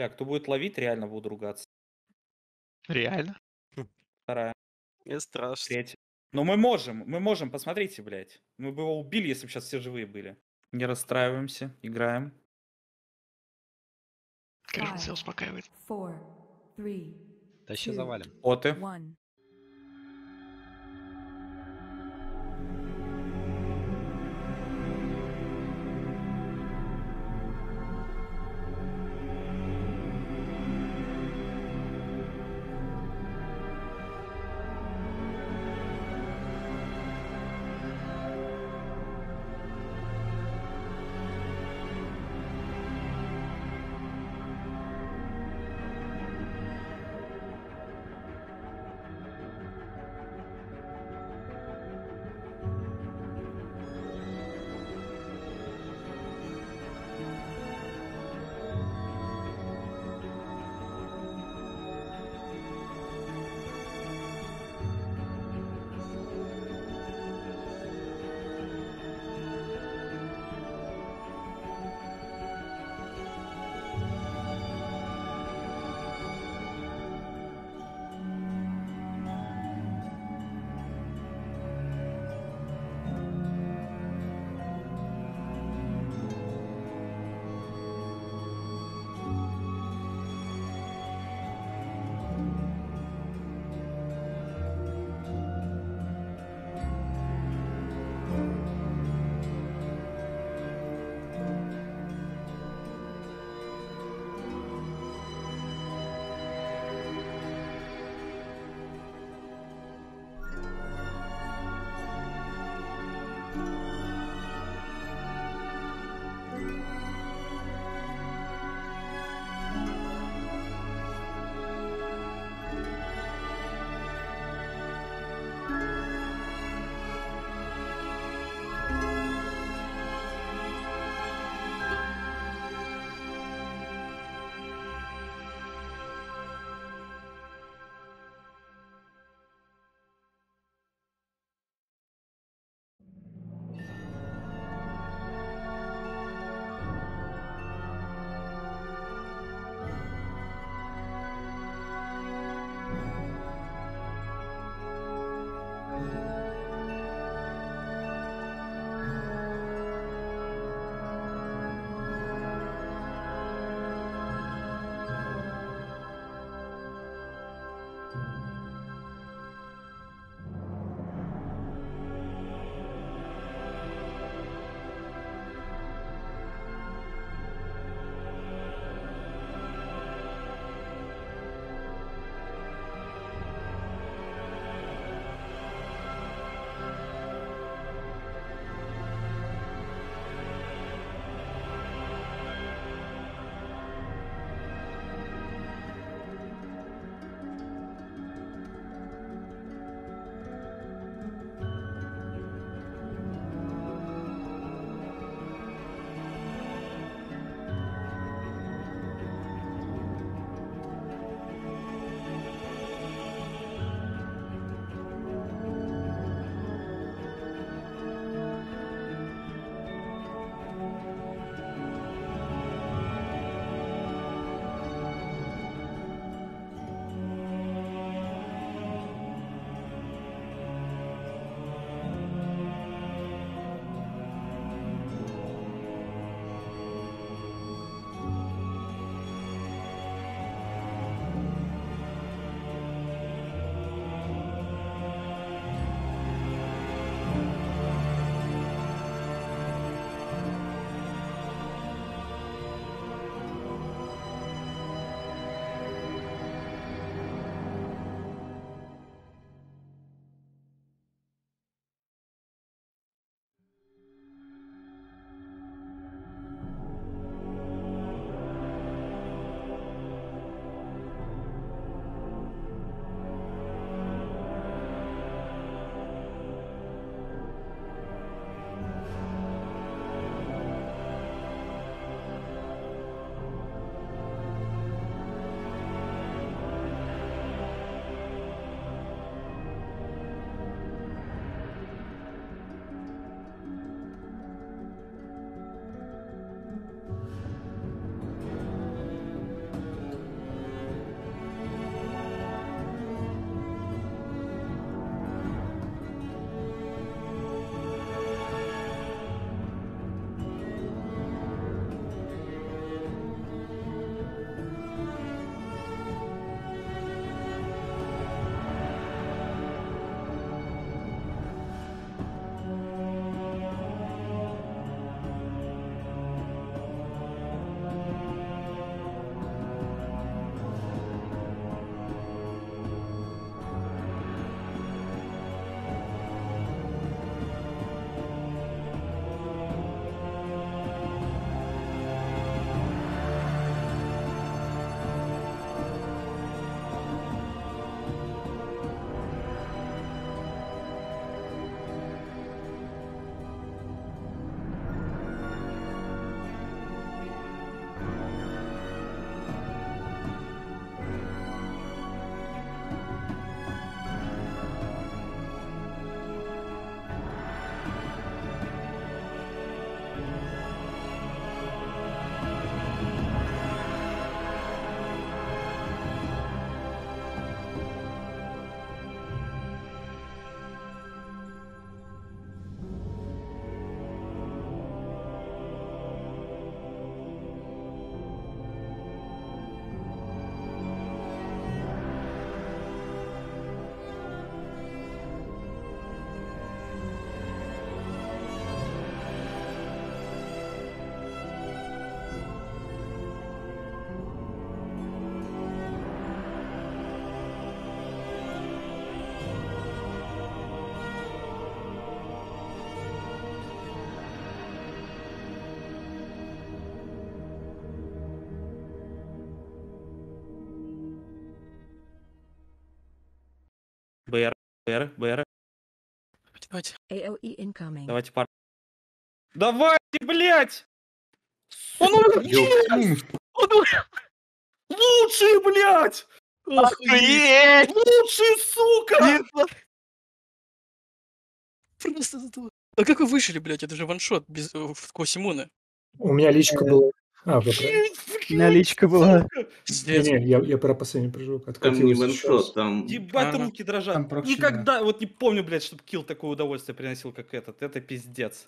Бля, кто будет ловить, реально буду ругаться. Реально? Вторая. Не страшно. Третья. Но мы можем, посмотрите, блядь. Мы бы его убили, если бы сейчас все живые были. Не расстраиваемся, играем. Кажется, успокаивает. 4, 3, 2, 1. Да сейчас завалим. Оты. БР, БР. Давайте. Давайте пар. Давайте, блядь! Он умер! Он умер! Лучший, блядь! Охуеть! Лучший, сука! А как вы вышли, блядь? Это же ваншот без Косимуна. У меня личка была. А, вот. У меня личка была. Не, я про последний прыжок. Там не ваншот, там... Ебать, руки дрожат. Никогда, вот не помню, блядь, чтобы килл такое удовольствие приносил, как этот. Это пиздец.